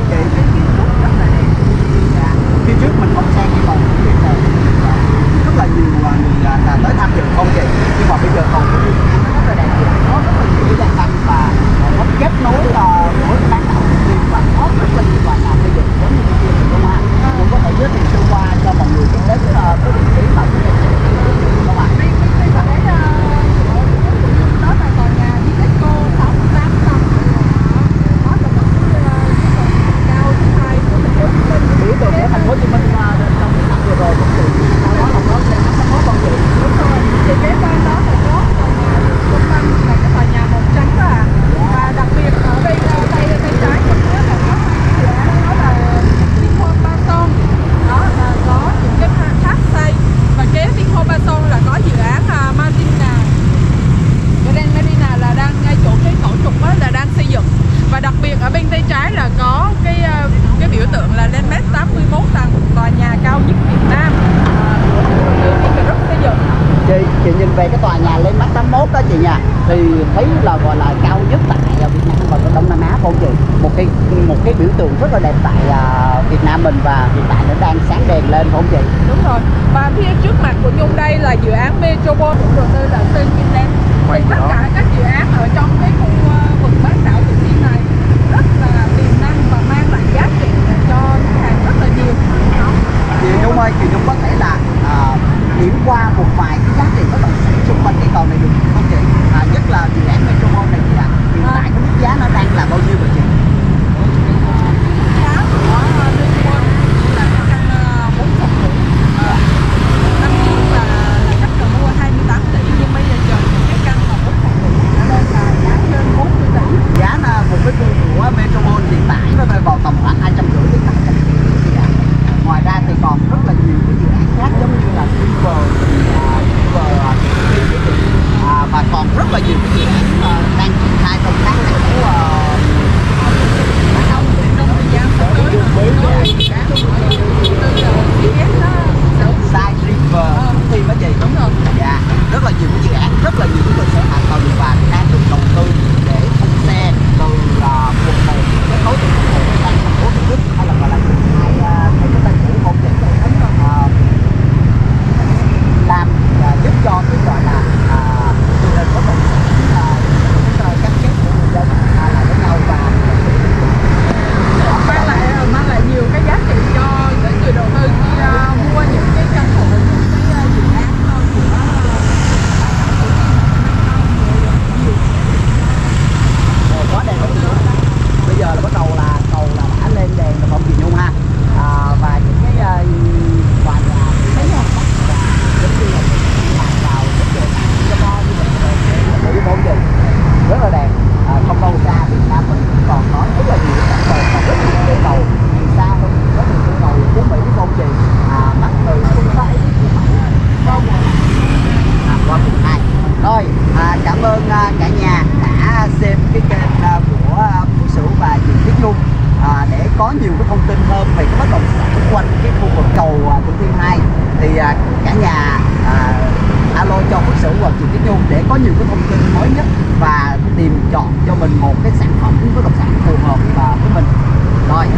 anh chị, cái kiến trúc rất là đẹp. Khi trước mình không sang cái vòng của Thiêm này, rất là nhiều người là tới tham dự không vậy, nhưng mà bây giờ còn cái nó rất là đẹp, nó rất là nhiều cái dạng và nó kết nối mỗi ban đầu và nó rất là nhiều bạn làm xây dựng giống như kia mình không ạ. Cũng có thể giới thiệu sơ qua cho mọi người biết đến cái vị trí mà cái này. Và hiện tại nó đang sáng đèn lên không chị? Đúng rồi. Và phía trước mặt của Nhung đây là dự án Metropole River Thủ Thiêm là xây Vinland. Tất cả các dự án ở trong cái khu vực bán đảo Thủ Thiêm này rất là tiềm năng và mang lại giá trị cho khách hàng rất là nhiều. Chị Nhung ơi, chị Nhung có thể là điểm qua một vài cái giá trị bất động sản xung quanh cây cầu này được không chị? Nhất là dự án Metropole này chị ạ. Hiện tại cái mức giá nó đang là bao nhiêu vậy chị? Chọn cho mình một cái sản phẩm bất động sản phù hợp với mình. Rồi